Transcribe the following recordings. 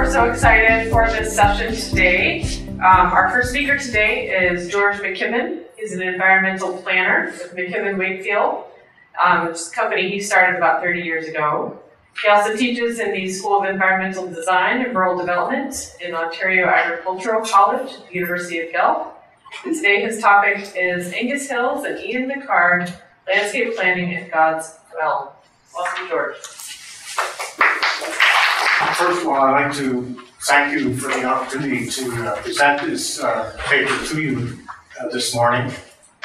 We're so excited for this session today. Our first speaker today is George McKibbon. He's an environmental planner with McKibbon Wakefield, which is a company he started about 30 years ago. He also teaches in the School of Environmental Design and Rural Development in Ontario Agricultural College at the University of Guelph. And today his topic is Angus Hills and Ian McHarg, Landscape Planning and God's Well. Welcome, George. First of all, I'd like to thank you for the opportunity to present this paper to you this morning,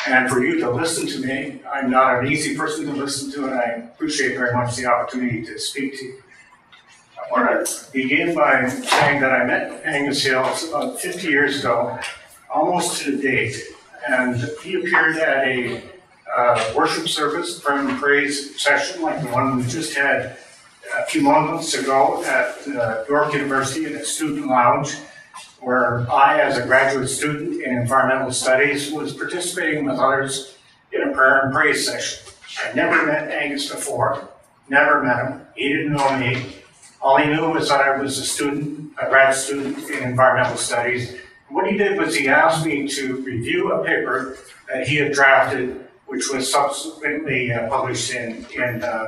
and for you to listen to me. I'm not an easy person to listen to, and I appreciate very much the opportunity to speak to you. I want to begin by saying that I met Angus Hills about 50 years ago, almost to the date, and he appeared at a worship service, prayer and praise session like the one we just had a few moments ago at York University in a student lounge, where I, as a graduate student in environmental studies, was participating with others in a prayer and praise session. I never met Angus before, never met him. He didn't know me. All he knew was that I was a student, a grad student in environmental studies. And what he did was he asked me to review a paper that he had drafted, which was subsequently published in the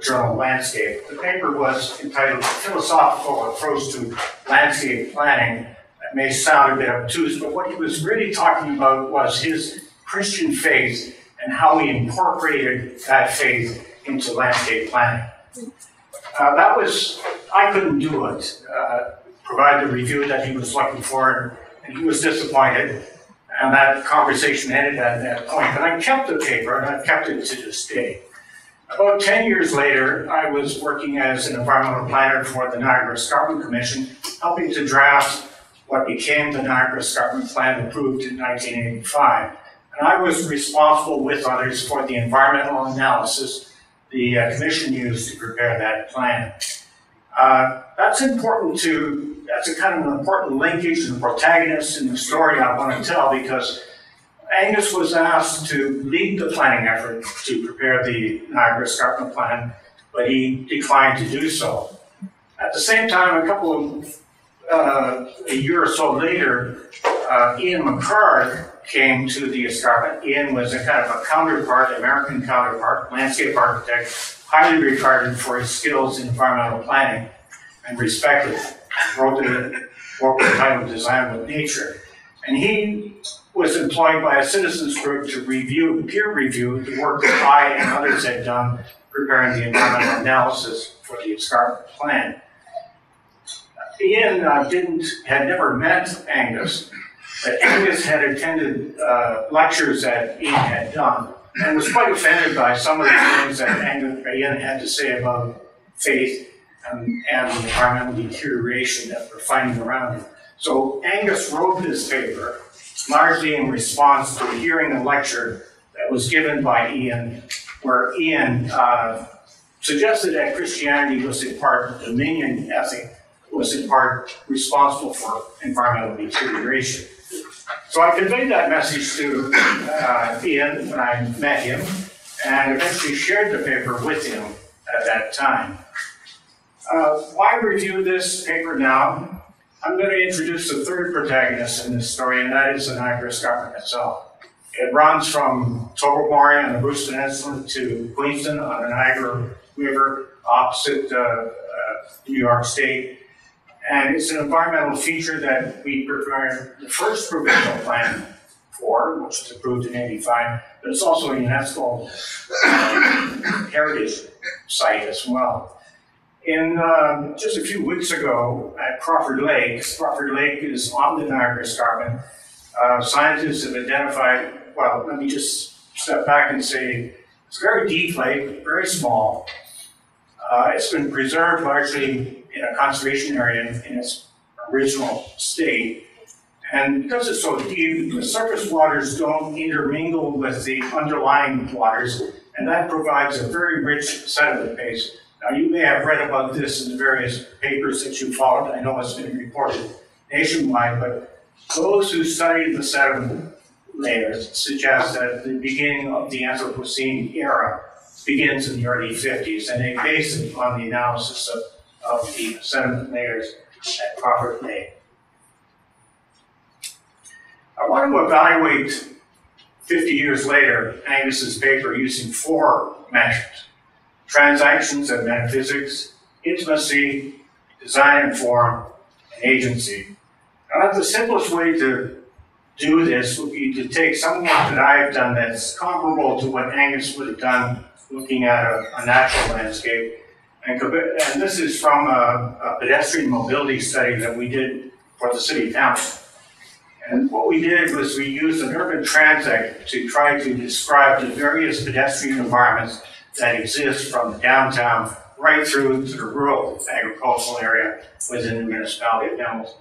journal Landscape. The paper was entitled Philosophical Approach to Landscape Planning. That may sound a bit obtuse, but what he was really talking about was his Christian faith and how he incorporated that faith into landscape planning. That was, I couldn't do it, provide the review that he was looking for, and he was disappointed, and that conversation ended at that point. But I kept the paper, and I've kept it to this day. About 10 years later, I was working as an environmental planner for the Niagara Escarpment Commission, helping to draft what became the Niagara Escarpment Plan, approved in 1985. And I was responsible with others for the environmental analysis the Commission used to prepare that plan. That's a kind of an important linkage and protagonist in the story I want to tell, because Angus was asked to lead the planning effort to prepare the Niagara Escarpment Plan, but he declined to do so. At the same time, a year or so later, Ian McHarg came to the escarpment. Ian was a kind of a counterpart, American counterpart, landscape architect, highly regarded for his skills in environmental planning and respected. He wrote the book titled Design with Nature. And he was employed by a citizens group to peer review the work that I and others had done preparing the environmental analysis for the escarpment plan. Ian had never met Angus, but Angus had attended lectures that Ian had done, and was quite offended by some of the things that Ian had to say about faith and environmental deterioration that we're finding around him. So Angus wrote this paper largely in response to hearing a lecture that was given by Ian, where Ian suggested that Christianity was in part the dominion ethic, was in part responsible for environmental deterioration. So I conveyed that message to Ian when I met him, and eventually shared the paper with him at that time. Why review this paper now? I'm going to introduce the third protagonist in this story, and that is the Niagara Escarpment itself. It runs from Tobermory on the Bruce Peninsula to Queenston on the Niagara River, opposite New York State. And it's an environmental feature that we prepared the first provincial plan for, which was approved in '85, but it's also a UNESCO heritage site as well. Just a few weeks ago at Crawford Lake is on the Niagara Escarpment. Scientists have identified, well, let me just step back and say, it's a very deep lake, very small. It's been preserved largely in a conservation area in its original state. And because it's so deep, the surface waters don't intermingle with the underlying waters, and that provides a very rich sediment base. Now, you may have read about this in the various papers that you followed. I know it's been reported nationwide, but those who study the sediment layers suggest that the beginning of the Anthropocene era begins in the early 50s, and they base it on the analysis of the sediment layers at Crawford Lake. I want to evaluate 50 years later Angus's paper using four measures: transactions and metaphysics, intimacy, design and form, and agency. Now, the simplest way to do this would be to take some work that I've done that's comparable to what Angus would have done looking at a natural landscape. And this is from a pedestrian mobility study that we did for the city council. And what we did was we used an urban transect to try to describe the various pedestrian environments that exist from the downtown right through to the rural agricultural area within the municipality of Hamilton.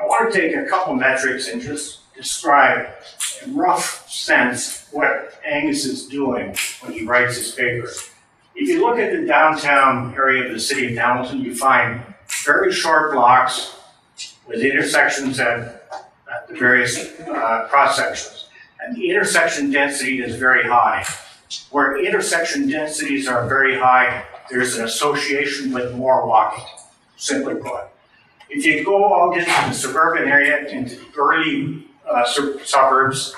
I want to take a couple metrics and just describe in rough sense what Angus is doing when he writes his paper. If you look at the downtown area of the city of Hamilton, you find very short blocks with intersections at the various cross-sections. And the intersection density is very high. Where intersection densities are very high, there's an association with more walking, simply put. If you go out into the suburban area, into the early suburbs,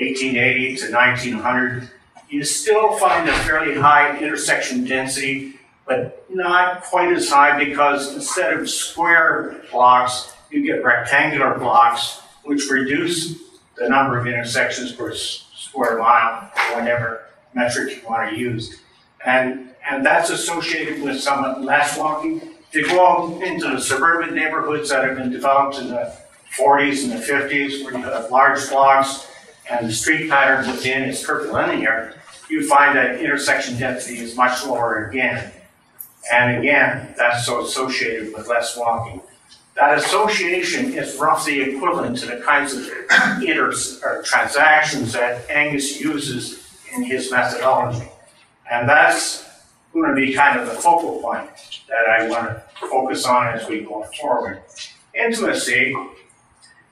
1880 to 1900, you still find a fairly high intersection density, but not quite as high because instead of square blocks, you get rectangular blocks, which reduce the number of intersections per square mile, whatever metric you want to use. And that's associated with somewhat less walking. If you go out into the suburban neighborhoods that have been developed in the 40s and the 50s, where you have large blocks and the street pattern within is curvilinear, you find that intersection density is much lower again. And again, that's so associated with less walking. That association is roughly equivalent to the kinds of transactions that Angus uses in his methodology. And that's going to be kind of the focal point that I want to focus on as we go forward. Intimacy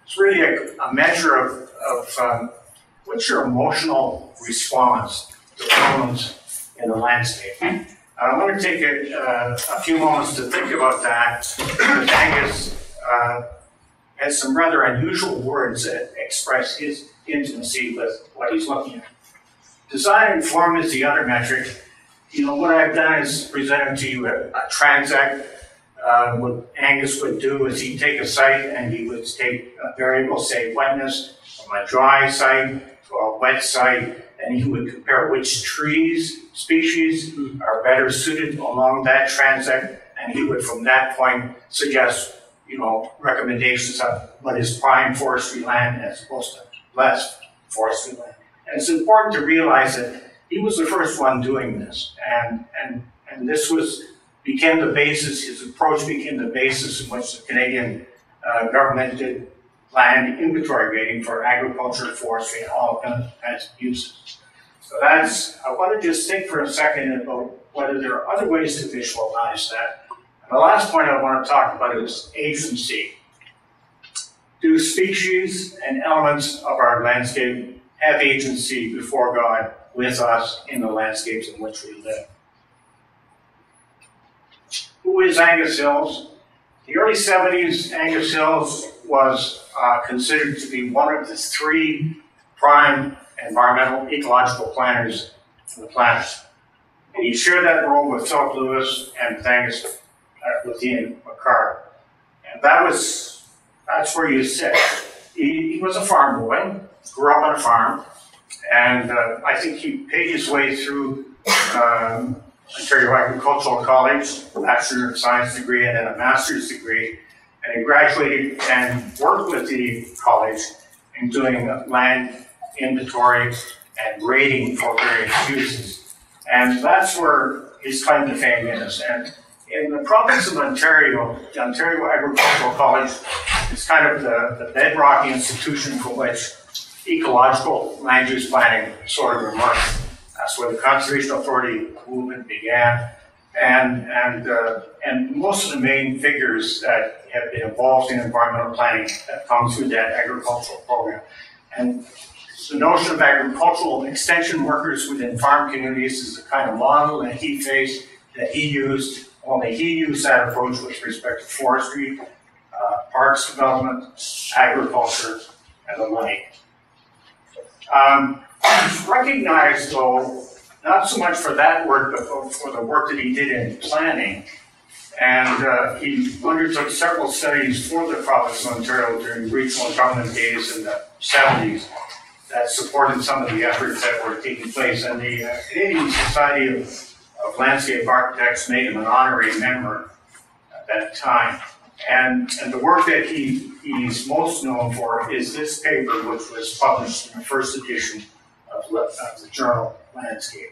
is really a measure of what's your emotional response to problems in the landscape. And I want to take a few moments to think about that. Angus has some rather unusual words that express his intimacy with what he's looking at. Design and form is the other metric. You know, what I've done is presented to you a transect. What Angus would do is he'd take a site and he would take a variable, say wetness, from a dry site to a wet site, and he would compare which trees, species are better suited along that transect, and he would from that point suggest, you know, recommendations of what is prime forestry land as opposed to less forestry land. And it's important to realize that he was the first one doing this, and this became the basis, his approach became the basis in which the Canadian government did land inventory rating for agriculture, forestry, and all kinds of uses. So that's, I want to just think for a second about whether there are other ways to visualize that. And the last point I want to talk about is agency. Do species and elements of our landscape have agency before God with us in the landscapes in which we live? Who is Angus Hills? In the early 70s, Angus Hills was considered to be one of the three prime environmental ecological planners on the planet. And he shared that role with Philip Lewis and with Angus, with Ian McHarg. And that's where you sit. He was a farm boy, grew up on a farm, and I think he paid his way through Ontario Agricultural College, a Bachelor of Science degree and then a Master's degree, and he graduated and worked with the college in doing land inventory and rating for various uses. And that's where his claim to fame is. And in the province of Ontario, the Ontario Agricultural College is kind of the bedrock institution for which ecological land use planning sort of emerged. That's where the Conservation Authority movement began, and most of the main figures that have been involved in environmental planning have come through that agricultural program. And the notion of agricultural extension workers within farm communities is the kind of model that he faced, that he used. Only he used that approach with respect to forestry, parks development, agriculture, and the lake. He's recognized, though, not so much for that work, but for the work that he did in planning. And he undertook several studies for the province of Ontario during regional government days in the 70s that supported some of the efforts that were taking place. And the Canadian Society of Landscape Architects made him an honorary member at that time. And the work that he's most known for is this paper, which was published in the first edition of the journal Landscape.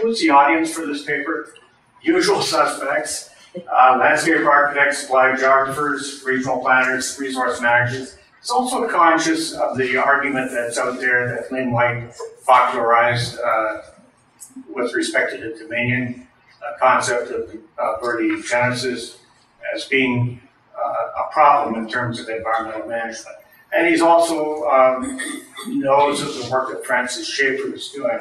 Who's the audience for this paper? Usual suspects, landscape architects, supply geographers, regional planners, resource managers. It's also conscious of the argument that's out there that Lynn White popularized with respect to the Dominion concept of early Genesis as being a problem in terms of environmental management. And he's also knows of the work that Francis Schaeffer is doing.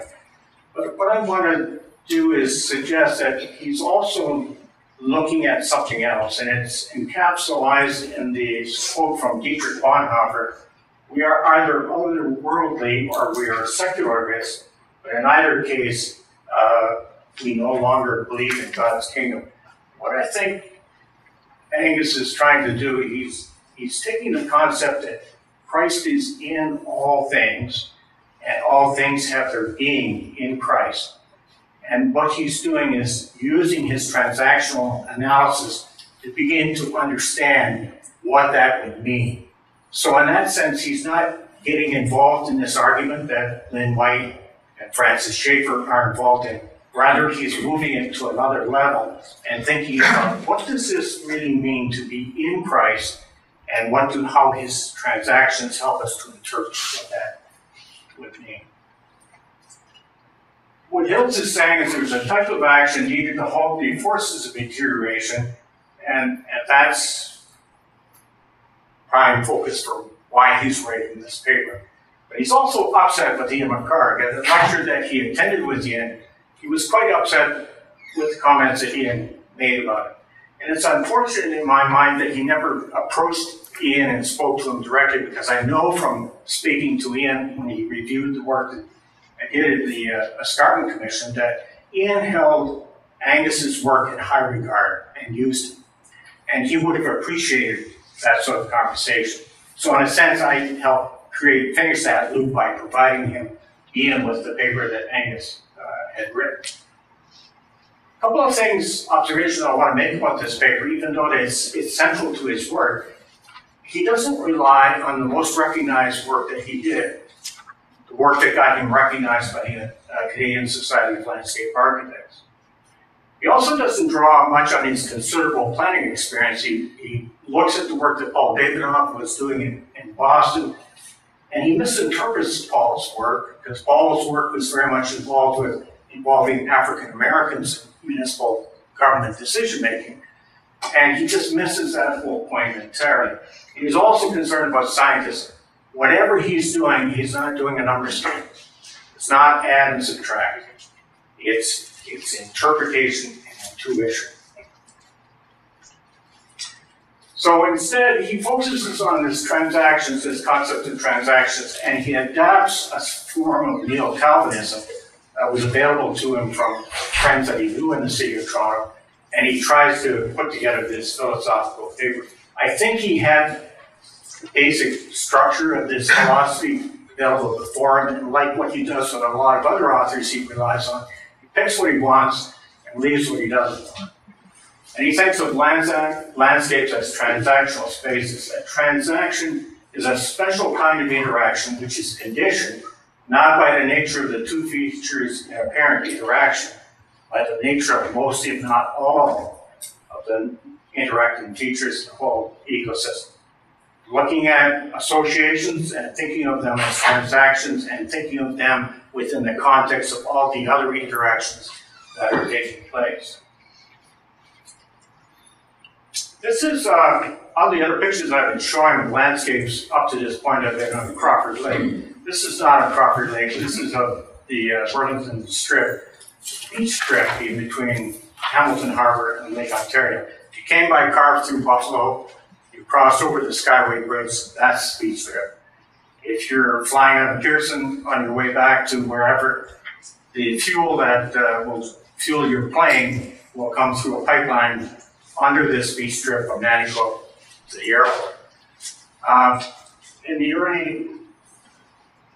But what I want to do is suggest that he's also looking at something else, and it's encapsulated in the quote from Dietrich Bonhoeffer: "We are either otherworldly or we are secularists, but in either case, we no longer believe in God's kingdom." What I think Angus is trying to do, he's taking the concept that Christ is in all things, and all things have their being in Christ. And what he's doing is using his transactional analysis to begin to understand what that would mean. So in that sense, he's not getting involved in this argument that Lynn White and Francis Schaeffer are involved in. Rather, he's moving it to another level and thinking about what does this really mean to be in Christ, and how his transactions help us to interpret what that would mean. What Hills is saying is there's a type of action needed to halt the forces of deterioration, and that's prime focus for why he's writing this paper. But he's also upset with Ian McHarg. At the lecture that he attended with Ian, he was quite upset with the comments that Ian made about it. And it's unfortunate in my mind that he never approached Ian and spoke to him directly, because I know from speaking to Ian when he reviewed the work that I did at the Escarpment Commission that Ian held Angus's work in high regard and used it. And he would have appreciated that sort of conversation. So in a sense, I helped finish that loop by providing him Ian with the paper that Angus had written. A couple of things, observations I want to make about this paper, even though it's central to his work. He doesn't rely on the most recognized work that he did, the work that got him recognized by the Canadian Society of Landscape Architects. He also doesn't draw much on his considerable planning experience. He looks at the work that Paul Davidoff was doing in Boston, and he misinterprets Paul's work, because Paul's work was very much involved with involving African Americans in municipal government decision-making, and he just misses that whole point entirely. He was also concerned about scientists. Whatever he's doing, he's not doing a numbers game. It's not add and subtract. It's interpretation and intuition. So instead, he focuses on this transactions, this concept of transactions, and he adapts a form of neo-Calvinism that was available to him from friends that he knew in the city of Toronto, and he tries to put together this philosophical paper. I think he had the basic structure of this philosophy available before him, and like what he does with a lot of other authors he relies on, he picks what he wants and leaves what he doesn't want. And he thinks of landscapes as transactional spaces. A transaction is a special kind of interaction which is conditioned not by the nature of the two features in apparent interaction, but the nature of most, if not all, of the interacting features in the whole ecosystem. Looking at associations and thinking of them as transactions, and thinking of them within the context of all the other interactions that are taking place. This is all the other pictures I've been showing of landscapes up to this point have been on Crawford Lake. This is not on Crawford Lake, this is of the Burlington Strip, beach strip in between Hamilton Harbor and Lake Ontario. If you came by car through Buffalo, you crossed over the Skyway Bridge, that's speech there. If you're flying out of Pearson on your way back to wherever, the fuel that will fuel your plane will come through a pipeline under this beach strip from Nanticoke to the airport. In the early,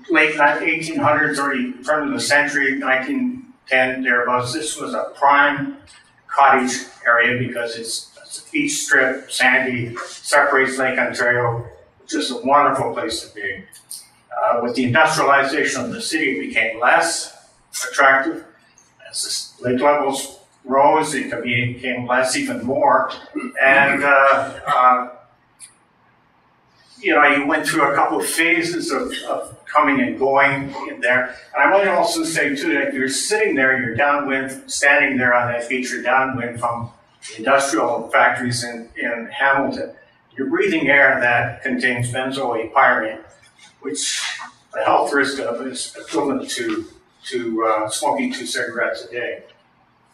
late 1800s, early turn of the century, 1910, thereabouts, this was a prime cottage area because it's a beach strip, sandy, separates Lake Ontario, which is a wonderful place to be. With the industrialization of the city, it became less attractive. As the lake levels rose, it became less even more. And you know, you went through a couple of phases of coming and going in there. And I want to also say, too, that if you're sitting there, you're downwind, standing there on that beach, you're downwind from industrial factories in Hamilton. You're breathing air that contains benzoate pyrene, which the health risk of is equivalent to smoking 2 cigarettes a day.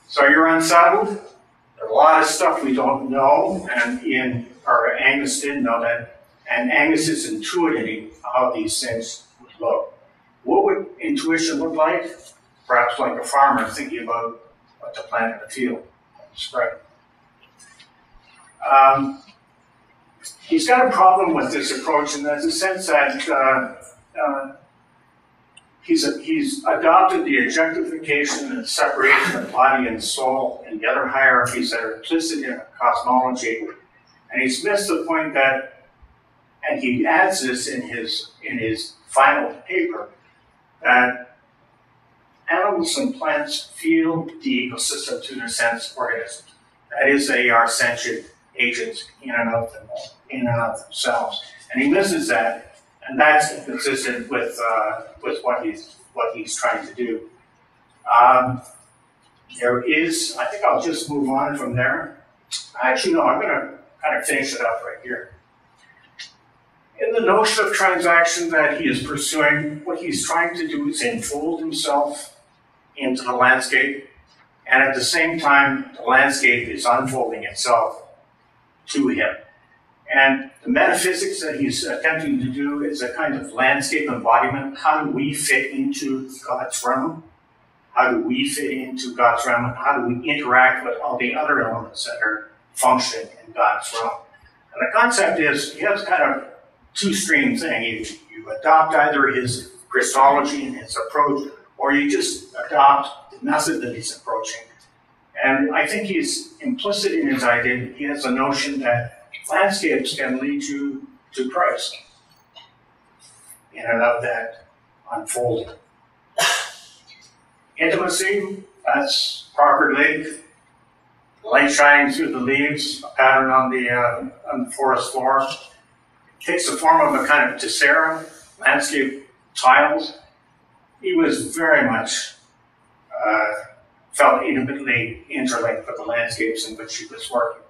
So you're unsettled. There's a lot of stuff we don't know, and Ian, or Angus didn't know that. And Angus is intuiting how these things would look. What would intuition look like? Perhaps like a farmer thinking about what to plant in the field and spread. He's got a problem with this approach, and there's a sense that he's adopted the objectification and separation of body and soul and the other hierarchies that are implicit in cosmology, and he's missed the point that. And he adds this in his final paper, that animals and plants feel the ecosystem through their sense organisms. That is, they are sentient agents in and of themselves. And he misses that, and that's inconsistent with what he's trying to do. There is, I think I'll just move on from there. Actually, no, I'm going to kind of finish it up right here. In the notion of transaction that he is pursuing, what he's trying to do is enfold himself into the landscape, and at the same time, the landscape is unfolding itself to him. And the metaphysics that he's attempting to do is a kind of landscape embodiment. How do we fit into God's realm? How do we fit into God's realm? And how do we interact with all the other elements that are functioning in God's realm? And the concept is, he has kind of two-stream thing. You adopt either his Christology and his approach, or you just adopt the method that he's approaching. And I think he's implicit in his idea. He has a notion that landscapes can lead you to Christ in and of that unfolding. Intimacy, that's Parker Lake. Light shining through the leaves, a pattern on the forest floor. Takes the form of a kind of tessera, landscape tiles. He was very much felt intimately interlinked with the landscapes in which he was working.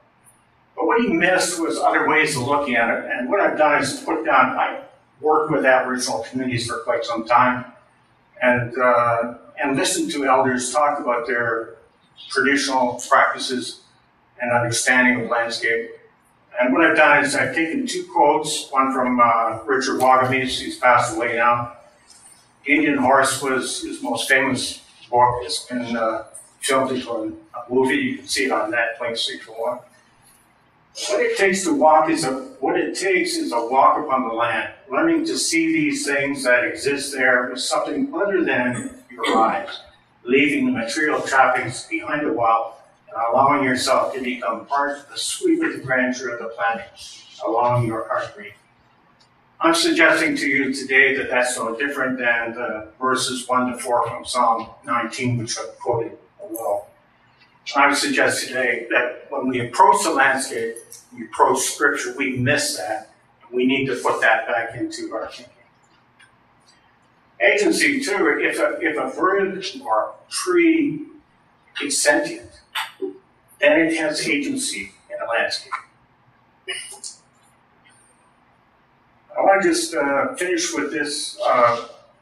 But what he missed was other ways of looking at it. And what I've done is put down, I worked with Aboriginal communities for quite some time and listened to elders talk about their traditional practices and understanding of landscape. And what I've done is I've taken two quotes, one from Richard Wagamese, who's passed away now. Indian Horse was his most famous book. It's been filmed into a movie. You can see it on Netflix if you want. What it takes is a walk upon the land, learning to see these things that exist there with something other than your eyes, leaving the material trappings behind a while, allowing yourself to become part of the sweep of the grandeur of the planet, allowing your heartbeat. I'm suggesting to you today that that's no different than the verses 1 to 4 from Psalm 19, which I've quoted below. I would suggest today that when we approach the landscape, we approach scripture, we miss that. We need to put that back into our thinking. Agency too, if a bird or a tree is sentient, then it has agency in the landscape. I want to just finish with this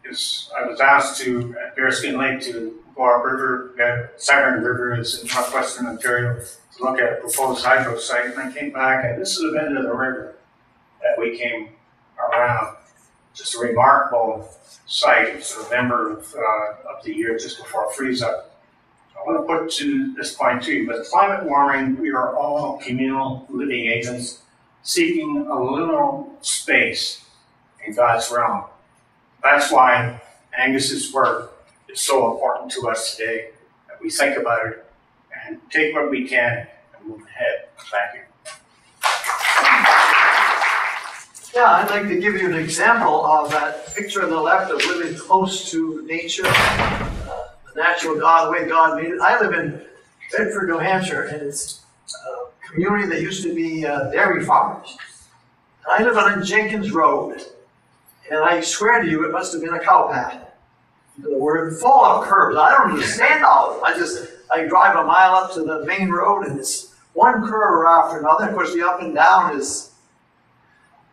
is I was asked to, at Bearskin Lake, to go up river, Severn River is in northwestern Ontario, to look at a proposed hydro site, and I came back, and this is the bend of the river that we came around. Just a remarkable site. It's November of the year just before freeze-up. I want to put to this point too, but climate warming, we are all communal living agents seeking a little space in God's realm. That's why Angus's work is so important to us today, that we think about it and take what we can and move ahead. Thank you. Yeah, I'd like to give you an example of that picture on the left of living close to nature, the natural God, the way God made it. I live in Bedford, New Hampshire, and it's a community that used to be dairy farmers. And I live on Jenkins Road, and I swear to you, it must have been a cow path. The word full of curbs. I don't understand all of them. I drive a mile up to the main road, and it's one curve after another. Of course, the up and down is.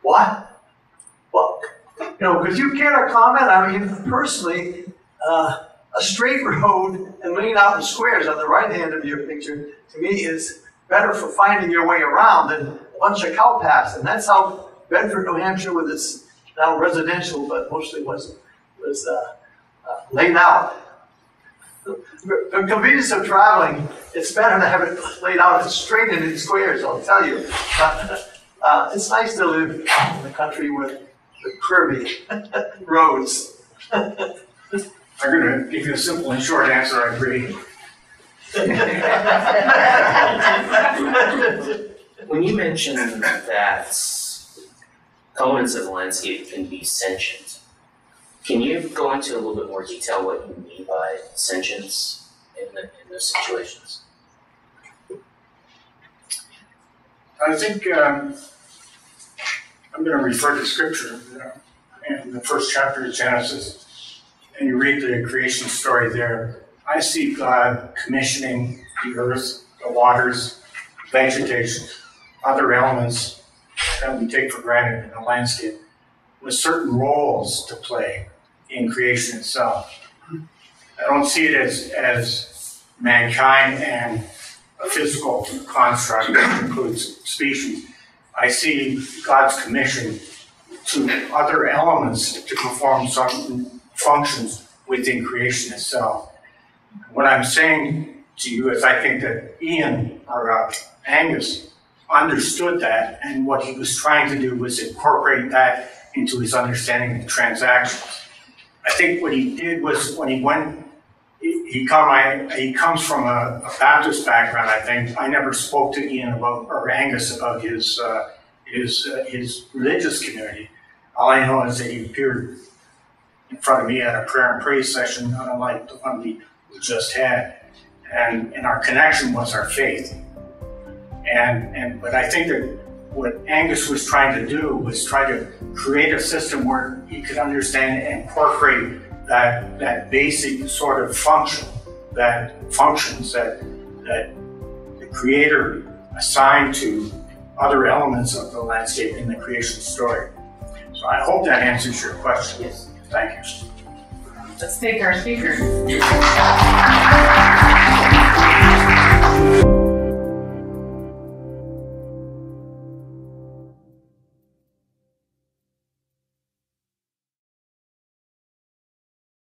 What? Well, you know, could you care to comment? I mean, personally, a straight road and laying out in squares on the right hand of your picture, to me, is better for finding your way around than a bunch of cow paths. And that's how Bedford, New Hampshire, with its now residential, but mostly was laid out. The convenience of traveling, it's better to have it laid out straight and in squares, I'll tell you. It's nice to live in the country with curvy roads. I'm going to give you a simple and short answer, I agree. When you mentioned that elements of the landscape can be sentient, can you go into a little bit more detail what you mean by sentience in those situations? I think I'm going to refer to scripture in the first chapter of Genesis, and you read the creation story there. I see God commissioning the earth, the waters, vegetation, other elements that we take for granted in the landscape, with certain roles to play in creation itself. I don't see it as mankind and a physical construct that includes species. I see God's commission to other elements to perform certain functions within creation itself. What I'm saying to you is I think that Ian, or Angus, understood that, and what he was trying to do was incorporate that into his understanding of the transactions. I think what he did was when he went, he comes from a Baptist background, I think. I never spoke to Ian about, or Angus about his religious community. All I know is that he appeared in front of me at a prayer and praise session, not unlike the one we just had. And our connection was our faith. But I think that what Angus was trying to do was try to create a system where he could understand and incorporate that basic sort of function, that the Creator assigned to other elements of the landscape in the creation story. So I hope that answers your question. Yes. Thank you. Let's thank our speaker.